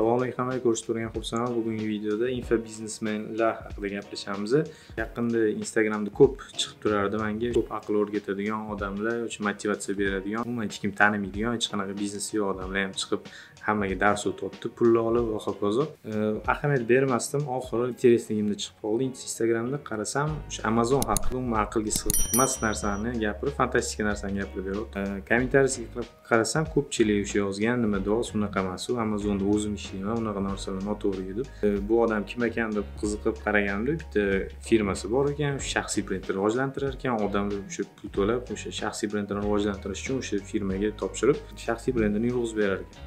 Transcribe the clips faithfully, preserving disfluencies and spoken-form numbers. Assalomu alaykum, ko'rib turgan xursandman. Bugungi videoda infa biznesmenlar haqida gaplashamiz. Yaqinda Instagramda ko'p chiqib turardi menga. Ko'p aql o'rgatadigan odamlar, yoki motivatsiya beradigan, umuman hech kim tanimaydigan, hech qanaqa biznesi yo'q odamlar ham chiqib hammaga dars o'tibdi, pul olib va hokazo. Ahamiyat bermasdim, oxiri interesligimda chiqib qoldi. Instagramda qarasam, o'sha Amazon haqida umuman aqlga sig'mas narsani gapirib, fantastika narsani gapirib beryapti. Kommentariyasiga qarasam, ko'pchilik o'sha yozgan, nima do'q, unaqa emas u, Amazonda o'zim ishlayman, unaqa narsalar noto'g'ri deb. Bu odam kim ekan deb qiziqib qaraganimda, bitta firmasi bor ekan, shaxsiy brendni rivojlantirar ekan, odamlar o'sha pul to'lab, o'sha shaxsiy brendni rivojlantirish uchun o'sha firmaga topshirib, shaxsiy brendini yurg'izib berar ekan.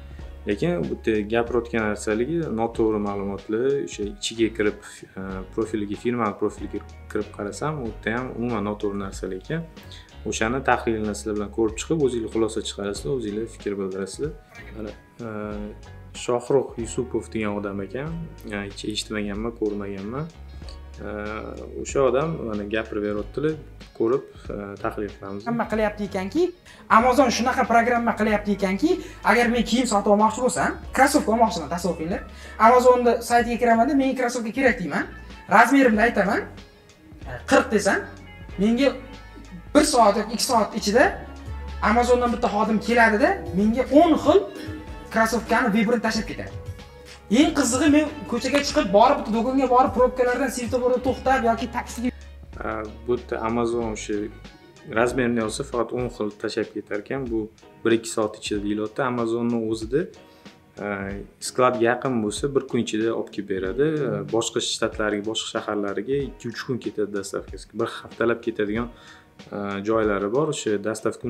Lekin bu gapirayotgan narsaligi noto'g'ri ma'lumotlar, o'sha ichiga kirib profiliga, firma profiliga kirib qarasam, u yerda ham umuman noto'g'ri narsalar ekan. O'shani tahlilini sizlar bilan ko'rib chiqib, o'zingizlar xulosa chiqarasizlar, o'zingizlar fikr bildirasizlar. Mana Shohruh Yusupov degan odam ekan, hech eshitmaganman, ko'rmaganman. O'sha odam mana gapirib berayotdilar, ko'rib tahlil qilamiz. Hamma qilyapti ekanki, Amazon shunaqa programma qilyapti ekanki, agar men kiyim sotib olmoqchi bo'lsam, krossovka olmoqchiman, tasavvur qilinglar. Amazonda saytiga kiraman, men krossovka kerak deyman, razmerimni aytaman, qirq desam, menga bir soat yoki ikki soat ichida Amazondan bitta xodim keladi-da, menga o'n xil krossovkani vibrini tashib ketadi. Eng qizig'i, men ko'chaga chiqib borib, do'konga borib, probkalardan svetoforda to'xtab yoki taksiga bu Amazon o'sha razmerini olsa faqat o'n xil tashab ketar ekan. Bu bir ikki soat ichida deyilyapti. Amazonning o'zida skladga yaqin bo'lsa bir kun ichida olib kelib beradi. Boshqa shtatlarga, boshqa shaharlarga ikki uch kun ketadi dastavkasi. Bir haftalab ketadigan joylari bor. O'sha dastavka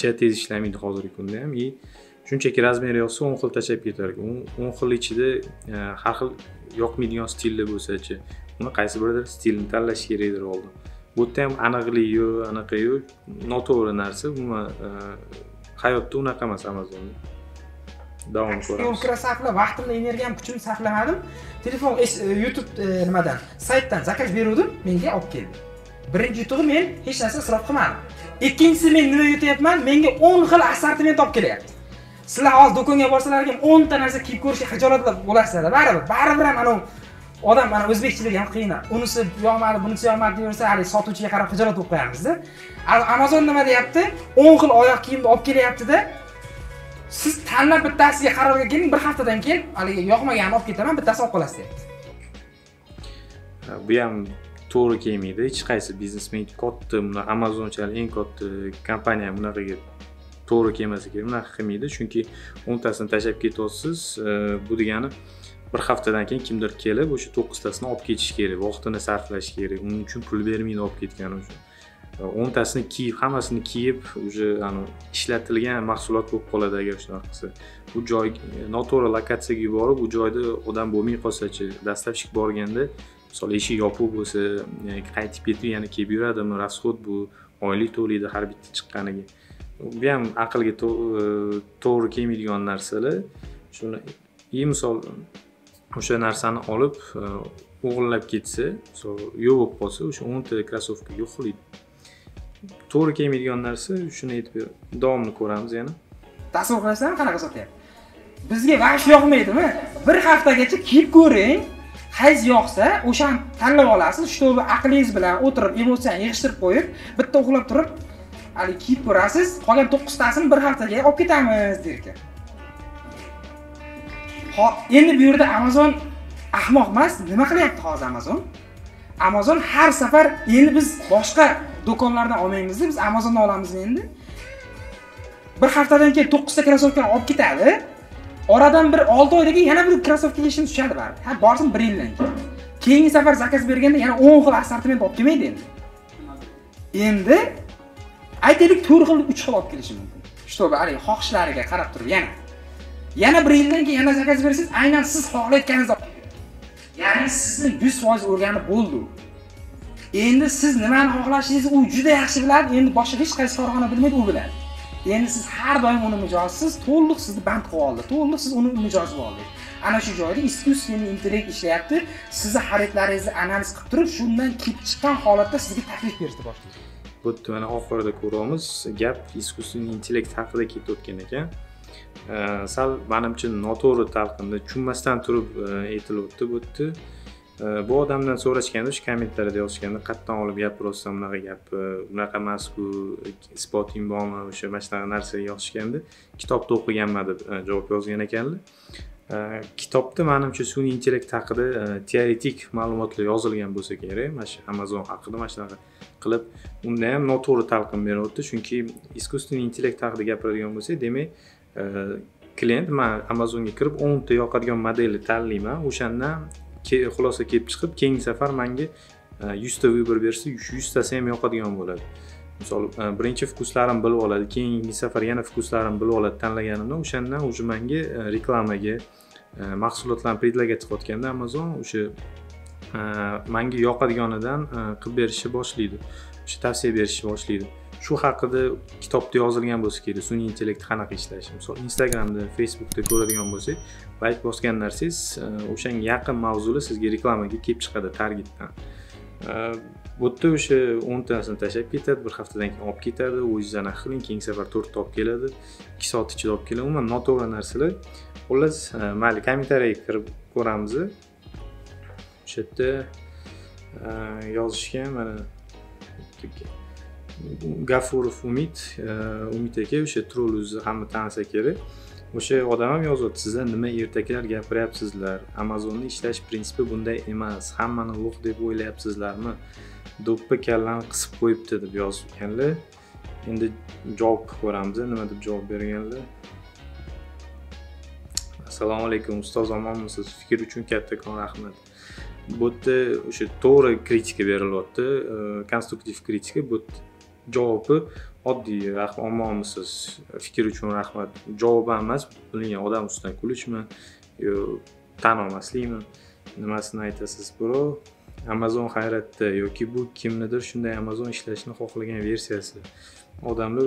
juda tez ishlamaydi hozirgi kunda ham. Shunchaki razmeri yo'qsa o'n xil tashab ketar ekan. o'n xil ichida har xil yoqmaydigan stilda bo'lsa-chi, uni qaysi biridir stilni tanlash kerakdir oldin. Bu yerda ham aniqlik yo'q, anaqa yo'q, noto'g'ri narsa. Umuman hayotda unaqa emas Amazonda. Davom ko'ramiz. O'zimni saqlab, vaqtimni, energiyamni, kuchimni saqlamadim. Telefon YouTube nimadan, saytdan zakaz beruvdim, menga olib keldi. Birinchi yutug'i, men hech narsa isrof qilmadim. Ikkinchisi, men nima yutyapman? Menga o'n xil assortiment olib kelyapti. Sizlar hozir do'konga borsalar ham o'n ta narsa kiyib ko'rishga xijolatlar bo'lasizlar. Baribir, baribir ham anavi odam mana o'zbekchilik ham qiyin. Unisi yoqmadi, bunisi yoqmadi deyversa, hali sotuvchiga qarab xijolat bo'lib qo'yamiz-da. Amazon nima deyapti? o'n xil oyoq kiyimni olib kelyapti-da. Siz tanlab bittasiga qarorga keling, bir haftadan keyin hali yoqmaganini olib ketaman, bittasi olib qolasiz deyapti. Bu ham to'g'ri kelmaydi. Hech qaysi biznesmen katta, buni Amazonchalik eng katta kompaniya ham bunaqaga to'g'ri kelmasa kerak, bunaqa qilmaydi. Chunki o'n tasini tashab ketyapsiz, bu degani bir haftadan keyin kimdir kelib o'sha to'qqiz tasini olib ketish kerak, vaqtini sarflash kerak, uning uchun pul bermaydi olib ketgani uchun. o'n tasini kiyib, hammasini kiyib, o'sha ana ishlatilgan mahsulot bo'lib qoladi agar shunaqa qilsa. Bu joy noto'g'ri lokatsiyaga yuborib, bu joyda odam bo'lmay qolsa-chi, dastavchik borganda, masalan, eshik yopiq bo'lsa, qaytib ketib yana kelib yuradimi, rasxod bu oylik to'laydi har bitta chiqqaniga. Bu ham aqlga to'g'ri kelmaydigan narsalar. Shuni iyi misol o'sha narsani olib o'g'irlab ketsa, yo'q bo'lib qolsa, o'sha o'n ta krossovka yo'qoladi. To'g'ri kelmaydigan narsa, shuni aytib davomini ko'ramiz yana. Tasavvur qilasizmi, qanaqa sotyapti? Bizga vash yoqmaydimi? Bir haftagacha kiyib ko'ring, qaysi yoqsa, o'shani tanlab olasiz. Shuni aqlingiz bilan o'tirib, emotsiyani yig'ishtirib qo'yib, bitta uxlab turib, hali kiyib ko'rasiz. Qolgan to'qqiz tasini bir haftaga olib ketamiz derkan. Endi bu yerda Amazon ahmoq emas, nima qilyapti hozir Amazon? Amazon har safar, endi biz boshqa do'konlardan olmaymiz, biz Amazondan olamiz endi. Bir haftadan keyin to'qqiz ta krossovkani olib ketadi. Oradan bir olti oydan keyin yana bir krossovka ishini tushadi baribir. Ha, borsin bir yildan keyin. Keyingi safar zakaz berganda yana o'n xil assortiment olib kelmaydi endi. Endi aytaylik to'rt xil, uch xil olib kelishi mumkin. Shtoba, hali xohishlariga qarab turib yana Yana bir yildan keyin yana zakaz bersangiz, aynan siz xohlayotganingiz. Ya'ni sizni yuz foiz o'rganib bo'ldi. Endi siz nimani xohlashingizni u juda yaxshi biladi, endi boshqa hech qaysi farg'ona bilmaydi, u biladi. Endi siz har doim uni mijozsiz, to'liq sizni band qilib oldi, to'liq siz uni mijoz bo'ldingiz. Ana shu joyda iskusiy intellekt ishlayapti, sizni xaridlaringizni analiz qilib turib, shundan kelib chiqqan holatda sizga taklif berishni boshlaydi. Bu yerda mana oxirida ko'ramiz, gap iskusiy intellekt haqida ketayotgan ekan. sal menimcha noto'g'ri talqinda tushunmasdan turib aytilib o'tib o'tdi. Bu odamdan so'rashganda, shu kommentariyada yozishganda qatdan olib gapirsa bunaqa gap, unaqa emas-ku, isboting bormi, o'sha mashinaga narsa yozishganda kitobni o'qiganman deb javob yozgan ekanlar. Kitobda menimcha sun'iy intellekt haqida teoretik ma'lumotlar yozilgan bo'lsa kerak, mana shu Amazon haqida mana shunaqa qilib, unda ham noto'g'ri talqin beryapti, chunki iskuственный intellekt haqida gapiradigan bo'lsa, demak, klient men Amazonga kirib o'n ta yoqadigan modelni tanlayman, o'shandan xulosa kelib chiqib, keyingi safar menga yuz ta vыбор bersa, yuz tasi ham yoqadigan bo'ladi. Misol, birinchi fokuslarim bilib oladi, keyingi safar yana fokuslarim bilib oladi tanlaganimda, o'shandan o'zi menga reklamaga, mahsulotlarni predlaga chiqayotganda Amazon o'sha menga yoqadiganidan qilib berishi boshlaydi, o'sha tavsiya berishni boshlaydi. Shu haqida kitobda yozilgan bo'lsa kerak, sun'iy intellekt qanaqa ishlashi. Misol, Instagramda, Facebookda ko'radigan bo'lsak, like bosgan narsangiz o'shanga yaqin mavzuli sizga reklamaga kelib chiqadi targetdan. Bu yerda o'sha o'n tasini tashlab ketadi, bir haftadan keyin olib ketadi, o'zingizdan qiling, keyingi safar to'rt ta olib keladi, ikki soat ichida olib keladi. Umuman noto'g'ri narsalar. Xullas, mayli, kommentariyaga kirib ko'ramiz. O'sha yerda yozishgan mana Gafurov Umid, Umid aka o'sha troll o'zi hamma tanisa kerak. O'sha odam ham yozyapti, sizlar nima ertaklar gapiryapsizlar, Amazonni ishlash prinsipi bunday emas, hammani ulug' deb o'ylayapsizlarmi, do'ppi kallani qisib qo'yibdi deb yozganlar. Endi javob ko'ramiz, nima deb javob berganlar. Assalomu alaykum ustoz, omonmisiz? Fikr uchun kattakon rahmat. Bu yerda o'sha to'g'ri kritika berilyapti, konstruktiv kritika. Bu javobi oddiy, omonmisiz, fikr uchun rahmat. Javob emas, bilingan odam ustidan kulishmi, tan olmaslikmi, nimasini aytasiz bro? Amazon hayratda yoki bu kimnidir shunday Amazon ishlashni xohlagan versiyasi. Odamlar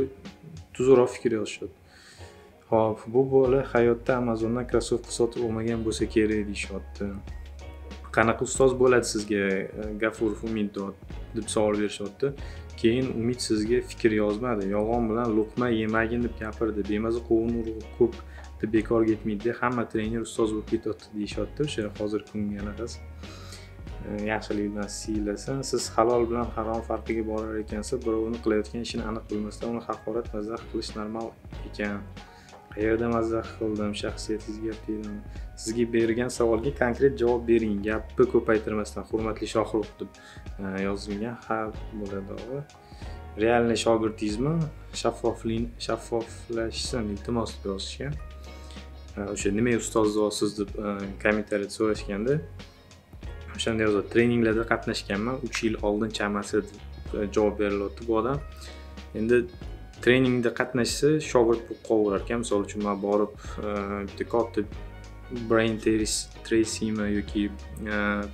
tuzroq fikr yozishadi. Xo'p, bu bola hayotda Amazondan krossovka sotib olmagan bo'lsa kerak deyshotdi. Qanaqa ustoz bo'ladi sizga Gafurov Umid deb savol berishotdi. Keyin Umid sizga fikr yozmadi, yolg'on bilan luqma yemagin deb gapirdi, bemaza qovun urug'i ko'p deb bekor ketmaydi, hamma trener ustoz bo'lib ketyapti deyishotdi. O'sha hozir kungi anaqasi yaxshilik bilan siylasin, siz halol bilan harom farqiga borar ekansiz, birovni qilayotgan ishini aniq bilmasdan uni haqorat mazah qilish normal ekan. Qayerda mazah qildim, shaxsiyatingizga tegdim, sizga bergan savolga konkret javob bering, gapni ko'paytirmasdan, hurmatli Shohruh deb yozilgan. Ha, bo'ladi. Realni shogirdingizmi? Shaffoflik shaffoflashsin, iltimos yozishgan. O'sha nima ustozsiz deb kommentariyada so'rashganda o'shanda yozadi, treninglarda qatnashganman uch yil oldin chamasi javob berilyapti bu odam. Endi treningda qatnashsa shogird bo'lib qovurar ekan. Misol uchun men borib bitta katta brain tracingmi yoki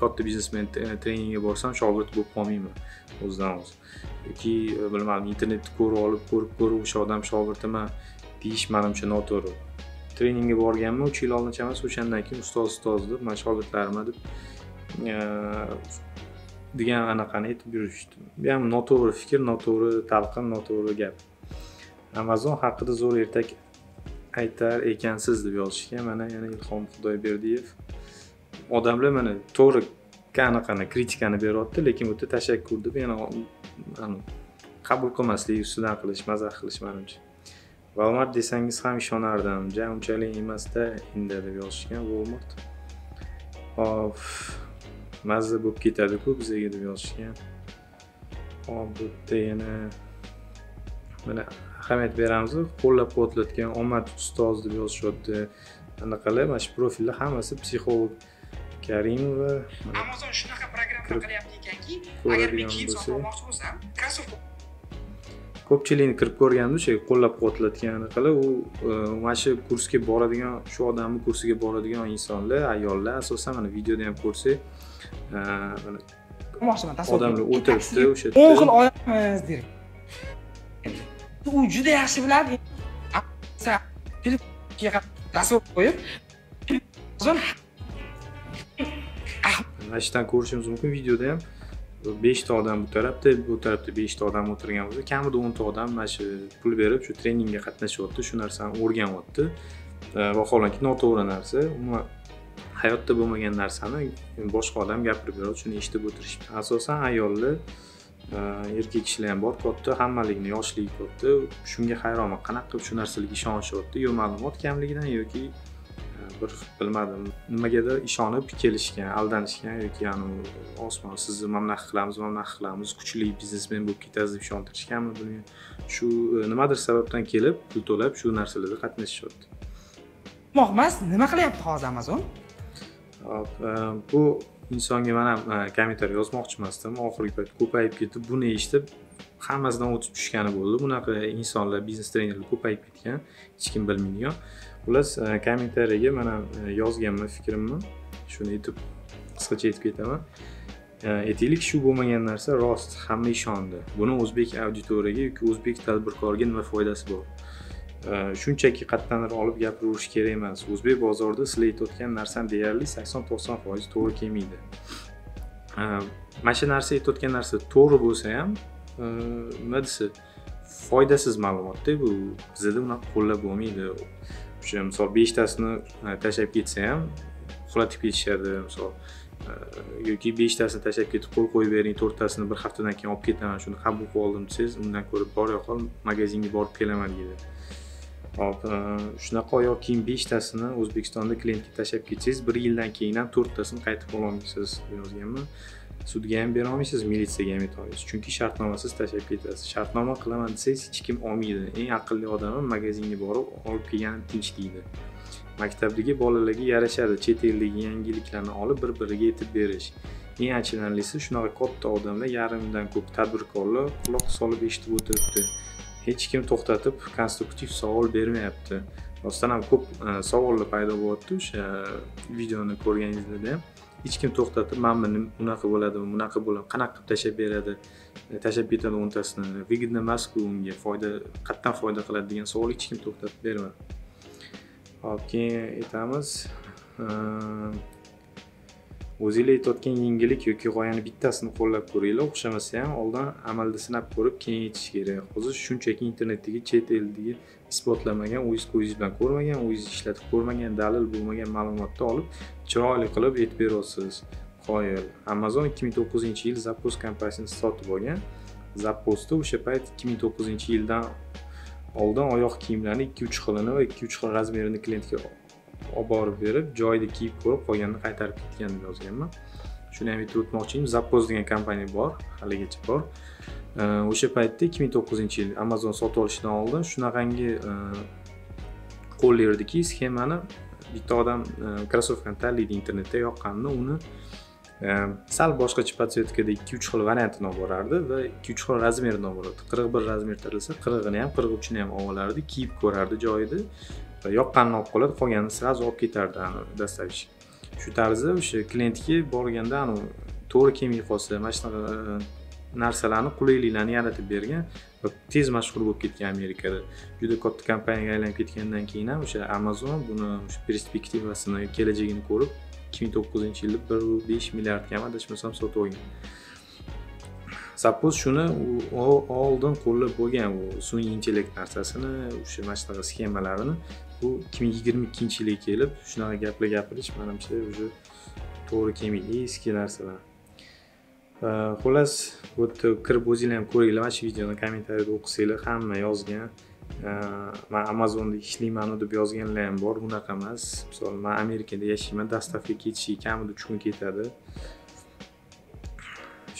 katta biznesmen treningga borsam shogird bo'lib qolmayman o'zidan o'zi. Yoki bilmadim, internetni ko'rib olib, ko'rib ko'rib o'sha odam shogird emas deyish menimcha noto'g'ri. Treningga borganman uch yil oldin chamasi, o'shandan keyin ustoz ustoz deb men shogirdlarimni deb degan anaqani aytib yurishdi. Bu ham noto'g'ri fikr, noto'g'ri talqin, noto'g'ri gap. Amazon haqida zo'r ertak aytar ekansiz deb yozishgan. Mana yana Ilhom Xudoyberdiyev. Odamlar mana to'g'ri qanaqani kritikani beryapti, lekin bu yerda tashakkur deb yana qabul qilmaslik, ustidan qilish, mazah qilish menimcha. Walmart desangiz ham ishonardim, ja unchalik emasda endi deb yozishgan Walmart. Of, mazza bo'lib ketadi-ku bizga deb yozishgan. Hop, bu yerda yana mana ahamiyat beramiz, qo'llab-quvvatlayotgan omad ustoz deb yozishdi. Anaqalar, mana shu profillar hammasi psixolog Karimova. Amazon shunaqa programma qilyapti ekanki, agar men kiyim sotmoqchi bo'lsam, krossovka ko'pchilikni kirib ko'rgandim, o'sha qo'llab-quvvatlayotgan anaqalar, u mana shu kursga boradigan, shu odamning kursiga boradigan insonlar, ayollar asosan mana videoda ham ko'rsak, mana ko'rmoqchiman, tasavvur. Odamlar o'tiribdi, o'sha o'n xil oyamiz deydi. U juda yaxshi biladi. Sen telefonga tasavvur qo'yib, Amazon ah, mana shundan ko'rishimiz mumkin videoda ham. besh ta odam bu tarafda, bu tarafda besh ta odam o'tirgan bo'lsa, kamida o'n ta odam mana shu pul berib shu treningga qatnashyapti, shu narsani o'rganyapti. Vaholanki noto'g'ri narsa, umuman hayotda bo'lmagan narsani boshqa odam gapirib beradi, shuni eshitib o'tirishdi. Asosan ayollar, erkak kishilar ham bor, katta, hammaligini yoshlik katta, shunga hayronman, qanaqa qilib shu narsalarga ishonishyapti? Yo ma'lumot kamligidan yoki bir bilmadim, nimagadir ishonib kelishgan, aldanishgan yoki ya'ni osmon sizni mamnaq qilamiz, mamnaq qilamiz, kuchli biznesmen bo'lib ketasiz deb ishontirishganmi bilmayman. Shu nimadir sababdan kelib pul to'lab shu narsalarda qatnashishyapti. Mo'xmas, nima qilyapti hozir Amazon? Bu insonga men ham kommentariy yozmoqchimasdim. Oxirgi payt ko'payib ketib, buni eshitib hammasidan o'tib tushgani bo'ldi. Bunaqa insonlar, biznes trenerlar ko'payib ketgan, hech kim bilmaydi. Ular kommentariyga men ham yozganman fikrimni, shuni aytib qisqacha aytib ketaman. Aytaylik, shu bo'lmagan narsa rost, hamma ishondi. Buni o'zbek auditoriyaga yoki o'zbek tadbirkorga nima foydasi bor? Shunchaki qattanroq olib gapirish kerak emas. O'zbek bozorida sizlar aytayotgan narsani deyarli sakson to'qson foiz to'g'ri kelmaydi. Mana shu narsa aytayotgan narsa to'g'ri bo'lsa ham, nima desa, foydasiz ma'lumotda bu bizda uni qo'llab bo'lmaydi. O'sha misol besh tasini tashlab ketsa ham uxlatib ketishadi, misol yoki besh tasini tashlab ketib qo'l qo'yib bering, to'rt tasini bir haftadan keyin olib ketaman, shuni qabul qilib oldim desiz, undan ko'ra bor yo'qol magazinga borib kelaman deydi. Hop, shunaqa oyoq kiyim besh tasini O'zbekistonda klientga tashlab ketsangiz, bir yildan keyin ham to'rt tasini qaytib qo'la olmaysiz, yozganman. Sudga ham bera olmaysiz, militsiyaga ham yeta olmaysiz. Chunki shartnomasiz tashlab ketasiz. Shartnoma qilaman desangiz, hech kim olmaydi. Eng aqlli odami magazinga borib olib kelgan tinch deydi. Maktabdagi bolalarga yarashadi, chet eldagi yangiliklarni olib bir-biriga yetib berish. Eng achinarlisi, shunaqa katta odamlar yarimdan ko'p tadbirkorlar quloq solib eshitib o'tiribdi. Hech kim to'xtatib konstruktiv savol bermayapti. Rostdan ham ko'p savollar paydo bo'lyapti. O'sha videoni ko'rganingizda ham hech kim to'xtatib, "Mana bunaqa bo'ladimi, bunaqa bo'ladi, qanaqa qilib tashab beradi, tashab ketadi o'ntasini, выгодно emas ku unga, foyda qatdan foyda qiladi" degan savol hech kim to'xtatib bermaydi. Hop, keyin aytamiz, o'zingiz aytayotgan yengillik yoki g'oyani bittasini qo'llab ko'ringlar, o'xshamasa ham oldin amalda sinab ko'rib keyin yetish kerak. Hozir shunchaki internetdagi chet eldagi isbotlanmagan, o'zingiz ko'zingiz bilan ko'rmagan, o'zingiz ishlatib ko'rmagan, dalil bo'lmagan ma'lumotni olib chiroyli qilib aytib berasiz. Qoyil, Amazon ikki ming to'qqizinchi yil Zappos kompaniyasini sotib olgan. Zapposda o'sha payt ikki ming to'qqizinchi yildan oldin oyoq kiyimlarni ikki uch xilini va ikki uch xil razmerini klientga olib borib berib, joyida kiyib ko'rib, qolganini qaytarib ketgan deb yozganman. Shuni ham aytib o'tmoqchiyim, Zappos degan kompaniya bor, haligacha bor. O'sha paytda ikki ming to'qqizinchi yil Amazon sotib olishidan oldin shunaqangi qo'llardagi sxemani bitta odam krossovkani tanlaydi internetda yoqqanini, uni sal boshqacha podsetkada ikki uch xil variantini olib borardi va ikki uch xil razmerini olib borardi. qirq bir razmer tanlasa, qirqini ham, qirq uchini ham olib olardi, kiyib ko'rardi joyida. Yoqqanini olib qoladi, qolganini sraz olib ketardi dastavish. Shu tarzda o'sha klientga borganda anu to'g'ri kelmay qolsa, mana shunaqa narsalarni, qulayliklarni yaratib bergan va tez mashhur bo'lib ketgan Amerikada. Juda katta kompaniyaga aylanib ketgandan keyin ham o'sha Amazon buni o'sha perspektivasini, kelajagini ko'rib ikki ming to'qqizinchi yilda bir nuqta besh milliardga ham adashmasam sotib olgan. Zappos shuni oldin qo'llab bo'lgan, bu sun'iy intellekt narsasini, o'sha mashhur sxemalarini. Bu ikki ming yigirma ikkinchi yilga kelib shunaqa gaplar gapirish menimcha o'sha to'g'ri kelmaydi, eski narsalar. Xullas, bu yerda kirib o'zinglar ham ko'ringlar, mana shu videoni kommentariyada o'qisanglar, hamma yozgan. Men Amazonda ishlayman deb yozganlar ham bor, bunaqa emas. Masalan, men Amerikada yashayman, dastavka ketishi kamida uch kun ketadi.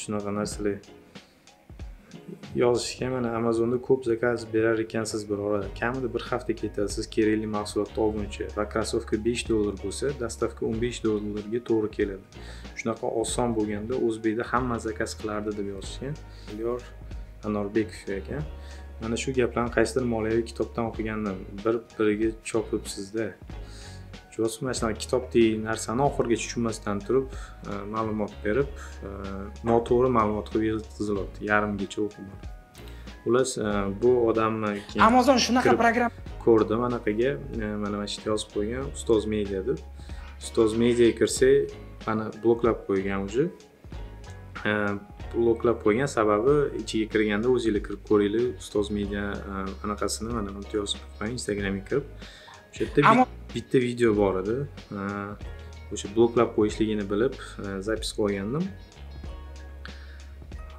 Shunaqa narsalar yozishgan. Mana Amazonda ko'p zakaz berar ekansiz, bir orada kamida bir hafta ketadi siz kerakli mahsulotni olguncha. Va krossovka besh dollar bo'lsa, dastavka o'n besh dollarga to'g'ri keladi. Shunaqa oson bo'lganda o'zbekda hamma zakaz qilardi deb yozishgan. Yor Anorbekov ekan. Mana shu gaplarni qaysidir moliyaviy kitobdan o'qigandim, bir-biriga chopib sizda. Yo'q, masalan, kitobdagi narsani oxirigacha tushunmasdan turib, ma'lumot berib, noto'g'ri ma'lumot qilib yoziladi, yarimgacha o'qiladi. Xullas, bu odamni Amazon shunaqa programma ko'rdim, anaqaga mana mana shu yozib qo'ygan Ustoz Media deb. Ustoz Mediaga kirsa, mana bloklab qo'ygan o'zi. bloklab qo'ygan sababi ichiga kirganda o'zingiz kirib ko'ringlar, Ustoz Media anaqasini mana imtiyoz bilan Instagramga kirib o'sha yerda bitta video bor edi. O'sha bloklab qo'yishligini bilib zapis qo'ygandim.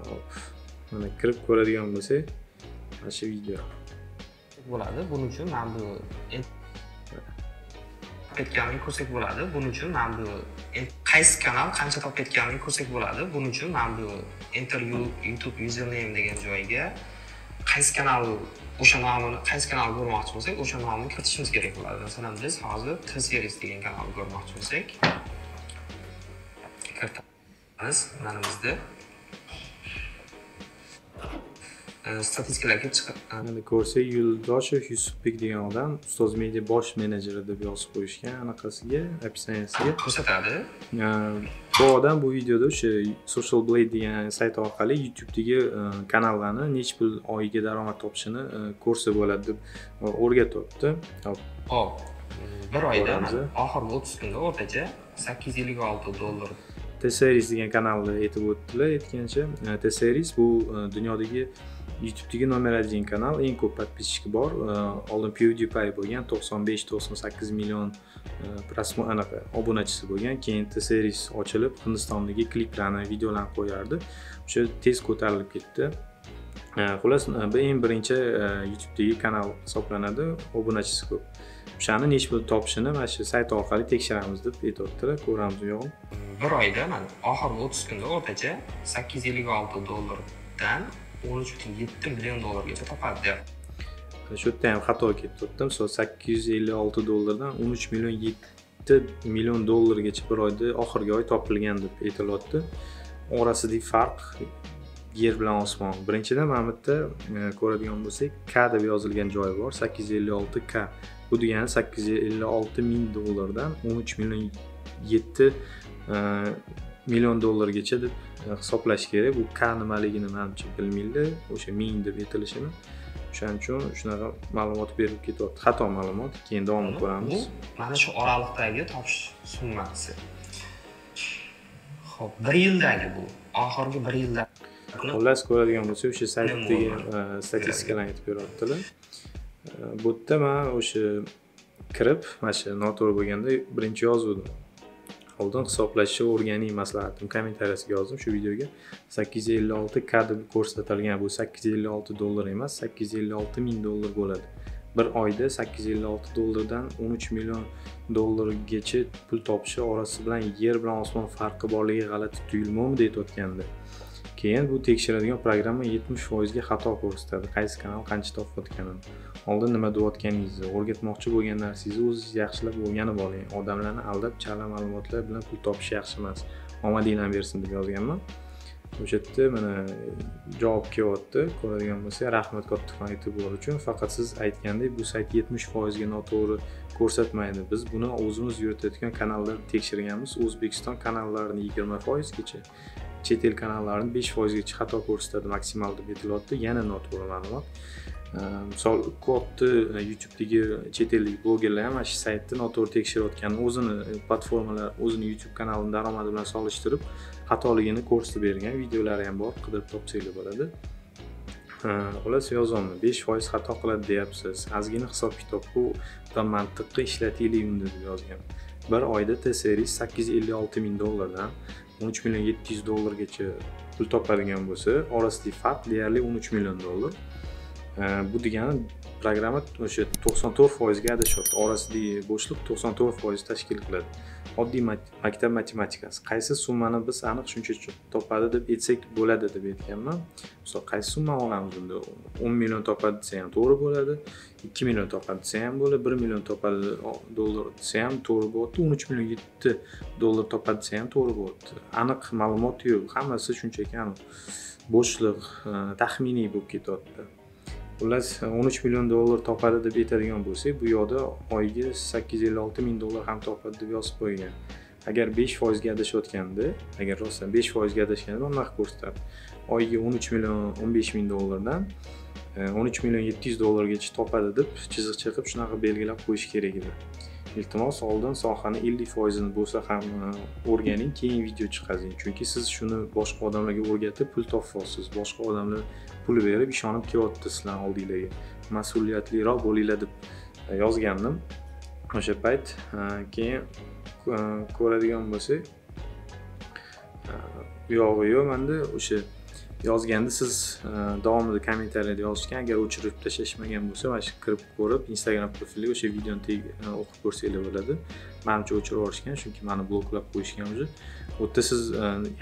Hop, mana kirib ko'radigan bo'lsak, mana shu video bo'ladi. Buning uchun men bu ketganini ko'rsatib bo'ladi. Buning uchun men bu qaysi kanal qancha top ketganini ko'rsatib bo'ladi. Buning uchun men bu interview YouTube username degan joyiga qaysi kanal o'sha nomini, qaysi kanalni ko'rmoqchi bo'lsak, o'sha nomni kiritishimiz kerak bo'ladi. Masalan, biz hozir T-Series degan kanalni ko'rmoqchi bo'lsak, kiritamiz. Mana bizda statistikalarga chiqib, endi ko'rsak, Yo'ldoshev Yusufbek degan odam Ustoz Media bosh menejeri deb yozib qo'yishgan, anaqasiga, opsiyasiga ko'rsatadi. Bu odam bu videoda o'sha Social Blade degan sayt orqali YouTube'dagi kanallarni nech pul oyiga daromad topishini ko'rsatib bo'ladi deb o'rgatyapti. Hop, bir oyda oxirgi o'ttiz kunda o'rtacha sakkiz yuz ellik olti dollar. T-Series degan kanalni aytib o'tdilar, aytgancha T-Series bu dunyodagi YouTube'dagi nomer bir kanal, eng ko'p podpисчики bor. Oldin PewDiePie bo'lgan, to'qson besh to'qson sakkiz million prasmon anaqa obunachisi bo'lgan. Keyin T-Series ochilib, Hindistondagi kliplarni, videolarni qo'yardi. O'sha tez ko'tarilib ketdi. Xullas, eng birinchi YouTube'dagi kanal hisoblanadi, obunachisi ko'p. O'shani nech pul topishini mana shu sayt orqali tekshiramiz deb aytayotdilar, ko'ramiz u yo'q. Bir oyda mana oxirgi o'ttiz kunda o'rtacha sakkiz yuz ellik olti dollardan o'n uch butun yetti million dollargacha topadi. Shu yerda ham xato ketdim. Misol sakkiz yuz ellik olti dollardan o'n uch million yetti million dollargacha bir oyda oxirgi oy topilgan deb aytilyapti. Orasidagi farq yer bilan osmon. Birinchidan mana bu yerda ko'radigan bo'lsak, K deb yozilgan joyi bor. sakkiz yuz ellik olti K. Bu degani sakkiz yuz ellik olti ming dollardan o'n uch million yetti million dollargacha deb hisoblash kerak. Bu K nimaligini menimcha bilmaydi, o'sha ming deb aytilishini. O'shaning uchun shunaqa ma'lumot berib ketyapti, xato ma'lumot. Keyin davom ko'ramiz. Mana shu oraliqdagi topish summasi. Xo'p, bir yildagi bu, oxirgi bir yilda. Xullas ko'radigan bo'lsa, o'sha saytdagi statistikalarni aytib beradilar. Bu yerda men o'sha kirib, mana shu noto'g'ri bo'lganda birinchi yozuvdim. Oldin hisoblashni o'rganing maslahatim, kommentariyasiga yozdim shu videoga. sakkiz yuz ellik olti K deb ko'rsatilgan, bu sakkiz yuz ellik olti dollar emas, sakkiz yuz ellik olti ming dollar bo'ladi. Bir oyda sakkiz yuz ellik olti dollardan o'n uch million dollargacha pul topishi orasi bilan yer bilan osmon farqi borligi g'alati tuyulmoqmi deyotganda. Keyin bu tekshiradigan programma yetmish foiz ga xato ko'rsatadi, qaysi kanal qancha topayotganini. Oldin nima deyotganingizni, o'rgatmoqchi bo'lgan narsangizni o'zingiz yaxshilab o'rganib oling. Odamlarni aldab, chala ma'lumotlar bilan pul topish yaxshi emas. Omadingdan bersin deb yozganman. O'sha yerda mana javob kelyapti. Ko'radigan bo'lsa, rahmat katta aytib bo'lar uchun, faqat siz aytgandek, bu sayt yetmish foiz ga noto'g'ri ko'rsatmaydi. Biz buni o'zimiz yuritayotgan kanallarni tekshirganmiz. O'zbekiston kanallarini yigirma foiz gacha, chet el kanallarni besh foiz gacha xato ko'rsatadi maksimal deb aytilyapti. Yana noto'g'ri ma'lumot. Misol ko'pti YouTube'dagi chet ellik blogerlar ham shu saytni noto'g'ri tekshirayotgan, o'zini platformalar, o'zini YouTube kanalini daromadi bilan solishtirib, xatoligini ko'rsatib bergan videolari ham bor, qidirib topsanglar bo'ladi. Xullas yozolmi, besh foiz xato qiladi deyapsiz. Ozgina hisob-kitob bu mantiqqa ishlatinglar unda deb yozgan. Bir oyda T-Series sakkiz yuz ellik olti ming dollardan o'n uch million yetti yuz dollargacha pul topadigan bo'lsa, orasidagi farq deyarli o'n uch million dollar. Bu degani programma o'sha to'qson to'rt foiz ga adashyapti. Orasidagi bo'shliq to'qson to'rt foiz tashkil qiladi. Oddiy maktab matematikasi. Qaysi summani biz aniq shuncha topadi deb aytsak bo'ladi deb aytganman. Misol qaysi summa olamiz unda? o'n million topadi desa ham to'g'ri bo'ladi, ikki million topadi desa ham bo'ladi, bir million topadi dollar desa ham to'g'ri bo'ladi, o'n uch million yetti dollar topadi desa ham to'g'ri bo'ladi. Aniq ma'lumot yo'q, hammasi shunchaki aniq bo'shliq taxminiy bo'lib ketyapti. Xullas o'n uch million dollar topadi deb aytadigan bo'lsak, bu yoqda oyiga sakkiz yuz ellik olti ming dollar ham topadi deb yozib qo'ygan. Agar besh foiz ga adashayotganda, agar rostdan besh foiz ga adashganda nima ko'rsatadi? Oyiga o'n uch million o'n besh ming dollardan o'n uch million yetti yuz dollargacha topadi deb chiziq chiqib, shunaqa belgilab qo'yish kerak edi. iltimos oldin sohani ellik foiz bo'lsa ham o'rganing, keyin video chiqazing. Chunki siz shuni boshqa odamlarga o'rgatib pul topasiz, boshqa odamlar pul berib ishonib kelyapti sizlar oldinglarga. Mas'uliyatliroq bo'linglar deb yozgandim. O'sha payt keyin ko'radigan bo'lsak, yo'q yo'q menda o'sha yozganda siz davomida kommentariyada yozishgan, agar o'chirib tashlashmagan bo'lsa, mana shu kirib ko'rib Instagram profiliga o'sha videoni o'qib ko'rsanglar bo'ladi. Menimcha o'chirib yuborishgan, chunki meni bloklab qo'yishgan o'zi. U yerda siz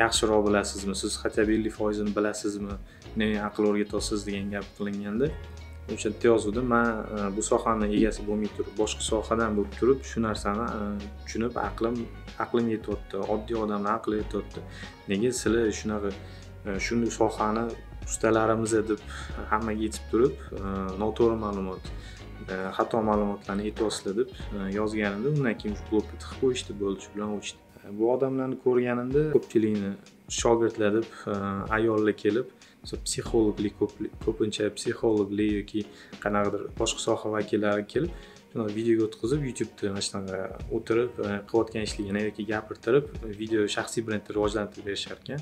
yaxshiroq bilasizmi, siz hatto ellik foiz ni bilasizmi, nima aql o'rgatasiz degan gap qilinganda, o'sha yozuvdim, men bu sohaning egasi bo'lmay turib, boshqa sohadan bo'lib turib, shu narsani tushunib aqlim aqlim yetyapti, oddiy odamlar aqli yetyapti. Nega sizlar shunaqa shunday sohani ustalarimiz deb hammaga yetib turib, noto'g'ri ma'lumot, xato ma'lumotlarni aytyapsizlar deb yozganimda, undan keyin shu blokni tiqib qo'yishdi, bo'ldi, shu bilan o'chdi. Bu odamlarni ko'rganimda ko'pchilikni shogirdlar deb ayollar kelib, masalan, psixologlik ko'pincha psixologlik yoki qanaqadir boshqa soha vakillari kelib videoga o'tkazib, YouTube'da mana shunday o'tirib, qilayotgan ishligini yoki gapirtirib, video shaxsiy brendni rivojlantirib berishar ekan.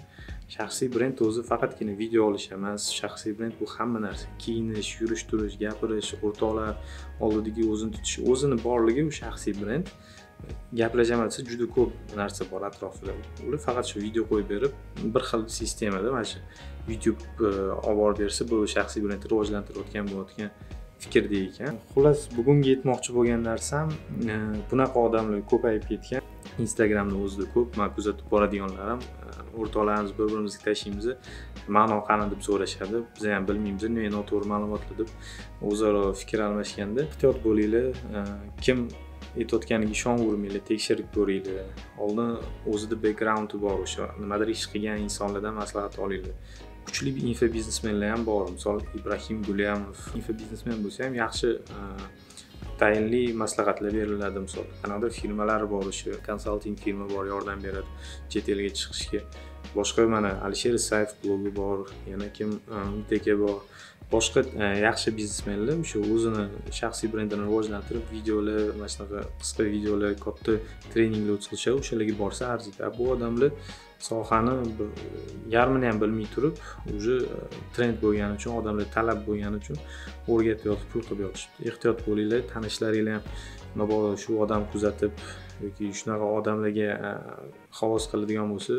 Shaxsiy brend o'zi faqatgina video olish emas, shaxsiy brend bu hamma narsa. Kiyinish, yurish-turish, gapirish, o'rtoqlar oldidagi o'zini tutish, o'zini borligi u shaxsiy brend. Gapirajamasi juda ko'p narsa bor atrofida. Ular faqat shu video qo'yib berib, bir xil sistemada mana shu YouTube olib borib bersa, bu shaxsiy brendni rivojlantirayotgan bo'layotgan fikirda ekan. Xullas, bugunga yetmoqchi bo'lgan narsam, bunaqa odamlar ko'payib ketgan. Instagramda o'zida ko'p men kuzatib boradiganlarim, o'rtoqlarimiz bir-birimizga tashlaymiz, ma'no qani deb so'rashadi, biz ham bilmaymiz, nima noto'g'ri ma'lumotlar deb o'zaro fikr almashganda ehtiyot bo'linglar. Kim aytayotganiga ishonavermanglar, tekshirib ko'ringlar. Oldin o'zida backgroundi bor, o'sha nimadir ish qilgan insonlardan maslahat olinglar. Kuchli bir infobiznesmenlar ham bor. Masalan, Ibrahim Guliyev infobiznesmen bo'lsa ham yaxshi tayinli maslahatlar beriladi. Masalan, qanaqadir firmalar bor, o'sha konsalting firma bor, yordam beradi chet elga chiqishga. Boshqa mana Alisher Saif blogi bor, yana kim M T K bor, boshqa yaxshi biznesmenlar o'sha o'zini shaxsiy brendini rivojlantirib, videolar, mana shunaqa qisqa videolar, katta treninglar o'tkazishsa, o'shalarga borsa arziydi. Bu odamlar sohani yarmini ham bilmay turib, o'sha trend bo'lgani uchun, odamlar talab bo'lgani uchun o'rgatayotib pul qilib yotishibdi. Ehtiyot bo'linglar, tanishlaringiz ham mabodo shu odam kuzatib yoki shunaqa odamlarga havas qiladigan bo'lsa,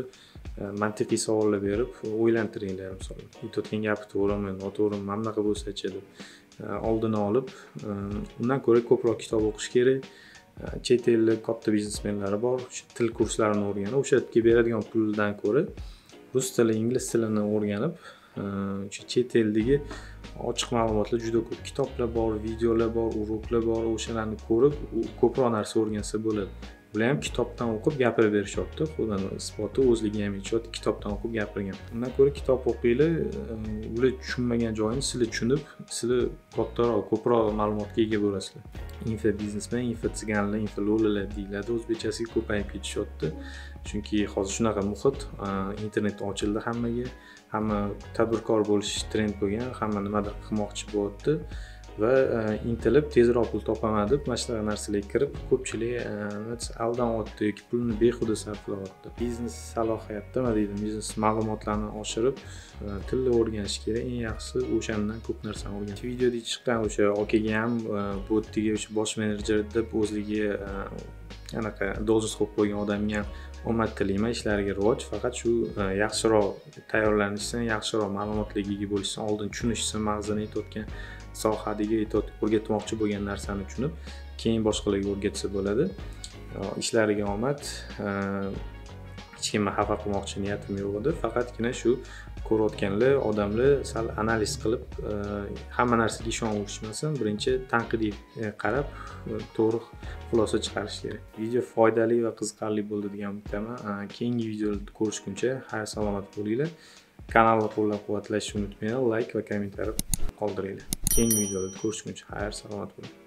mantiqiy savollar berib o'ylantiringlar. Masalan, aytayotgan gapi to'g'rimi, noto'g'rimi, mana bunaqa bo'lsa-chi deb oldini olib, undan ko'ra ko'proq kitob o'qish kerak. Chet ellik katta biznesmenlari bor, o'sha til kurslarini o'rganib, o'sha yerga beradigan puldan ko'ra rus tili, ingliz tilini o'rganib, o'sha chet eldagi ochiq ma'lumotlar juda ko'p. Kitoblar bor, videolar bor, uroklar bor, o'shalarni ko'rib ko'proq narsa o'rgansa bo'ladi. Bular ham kitobdan o'qib gapirib berishyapti. Xudoning isboti o'zligi ham aytishyapti, kitobdan o'qib gapirgan. Undan ko'ra kitob o'qinglar, ular tushunmagan joyini sizlar tushunib, sizlar kattaroq, ko'proq ma'lumotga ega bo'lasizlar. Info biznesmen, info tsiganlar, info lolalar deyiladi, o'zbekchasiga ko'payib ketishyapti. Chunki hozir shunaqa muhit, internet ochildi hammaga, hamma tadbirkor bo'lish trend bo'lgan, hamma nimadir qilmoqchi bo'lyapti va intilib tezroq pul topaman deb mana shunaqa narsalarga kirib, ko'pchilik aldanyapti yoki pulni behuda sarflayapti. Biznes salohiyatda nima deydi, biznes ma'lumotlarini oshirib, tilni o'rganish kerak. Eng yaxshisi o'shandan ko'p narsani o'rganish. Videoda chiqqan o'sha okaga ham bu yerga o'sha bosh menejer deb o'zligiga anaqa dozis qo'yib qo'ygan odamga omad tilayman, ishlariga rivoj. Faqat shu yaxshiroq tayyorlanishsin, yaxshiroq ma'lumotlarga ega bo'lishsin, oldin tushunishsin, mag'zini aytayotgan sohadagi o'rgatmoqchi bo'lgan narsani tushunib, keyin boshqalarga o'rgatsa bo'ladi. Ishlariga omad. Hech kimni xafa qilmoqchi niyatim yo'q edi. Faqatgina shu ko'rayotganlar, odamlar sal analiz qilib, hamma narsaga ishonishmasin, birinchi tanqidiy qarab, to'g'ri xulosa chiqarish kerak. Video foydali va qiziqarli bo'ldi degan umiddaman. Keyingi videolarda ko'rishguncha xayr salomat bo'linglar. Kanalni qo'llab-quvvatlashni unutmanglar, like va kommentariy qoldiringlar. Keyingi videolarda ko'rishguncha xayr salomat bo'ling.